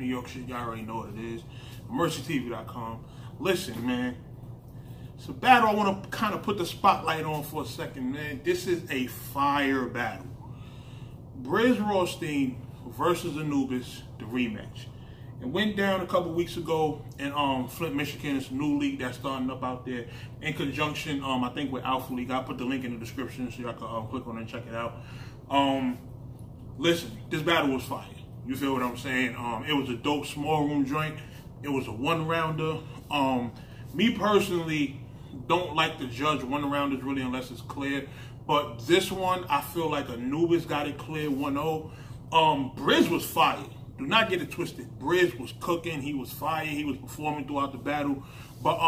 New York shit. Y'all already know what it is. NoMercyTV.com. Listen, man. It's a battle I want to kind of put the spotlight on for a second, man. This is a fire battle. Brizz Rawsteen versus Anubiis, the rematch. It went down a couple weeks ago in Flint, Michigan. It's a new league that's starting up out there in conjunction, I think, with Alpha League. I'll put the link in the description so y'all can click on it and check it out. Listen, this battle was fire. You feel what I'm saying? It was a dope small room joint. It was a one-rounder. Me personally don't like to judge one-rounders really unless it's clear. But this one, I feel like Anubiis got it clear 1-0. Brizz was fire. Do not get it twisted. Brizz was cooking. He was fire. He was performing throughout the battle. But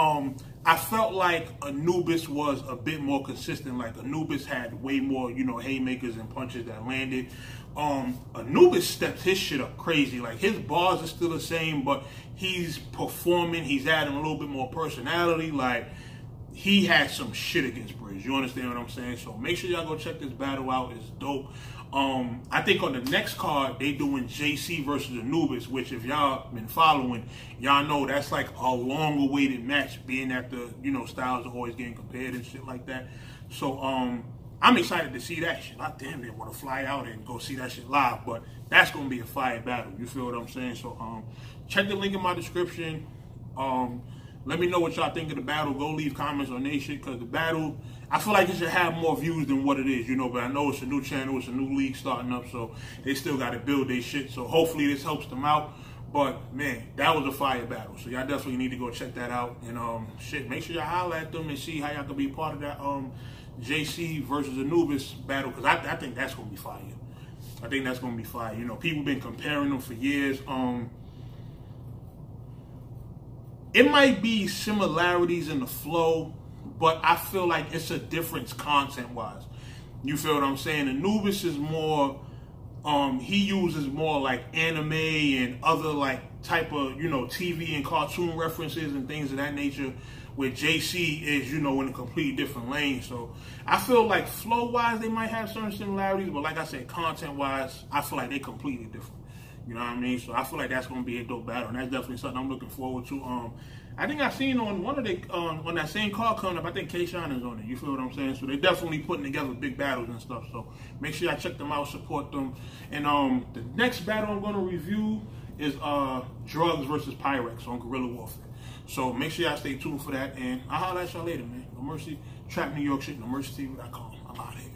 I felt like Anubiis was a bit more consistent. Like Anubiis had way more, you know, haymakers and punches that landed. Anubiis stepped his shit up crazy. Like his bars are still the same, but he's performing. He's adding a little bit more personality. Like he had some shit against Brizz. You understand what I'm saying? So make sure y'all go check this battle out. It's dope. I think on the next card, they doing JC versus Anubiis, which if y'all been following, y'all know that's like a long-awaited match, being after, you know, styles are always getting compared and shit like that. So, I'm excited to see that shit. I damn near want to fly out and go see that shit live, but that's going to be a fire battle. You feel what I'm saying? So, check the link in my description. Let me know what y'all think of the battle. Go leave comments on that shit, because the battle, I feel like it should have more views than what it is, you know, but I know it's a new channel, it's a new league starting up, so they still got to build their shit, so hopefully this helps them out. But, man, that was a fire battle, so y'all definitely need to go check that out, and, shit, make sure y'all holler at them and see how y'all can be part of that, JC versus Anubiis battle, because I think that's going to be fire. I think that's going to be fire. You know, people been comparing them for years. It might be similarities in the flow, but I feel like it's a difference content-wise. You feel what I'm saying? Anubiis is more, he uses more like anime and other like type of, you know, TV and cartoon references and things of that nature, where JC is, you know, in a completely different lane. So I feel like flow-wise, they might have certain similarities, but like I said, content-wise, I feel like they're completely different. You know what I mean? So I feel like that's going to be a dope battle, and that's definitely something I'm looking forward to. I think I seen on one of the, on that same call coming up, I think K-Shine is on it. You feel what I'm saying? So they're definitely putting together big battles and stuff. So make sure y'all check them out, support them. And the next battle I'm going to review is Drugs versus Pyrex on Guerrilla Warfare. So make sure y'all stay tuned for that. And I'll holler at y'all later, man. No Mercy, Trap New York shit, NoMercyTV.com. I'm out of here.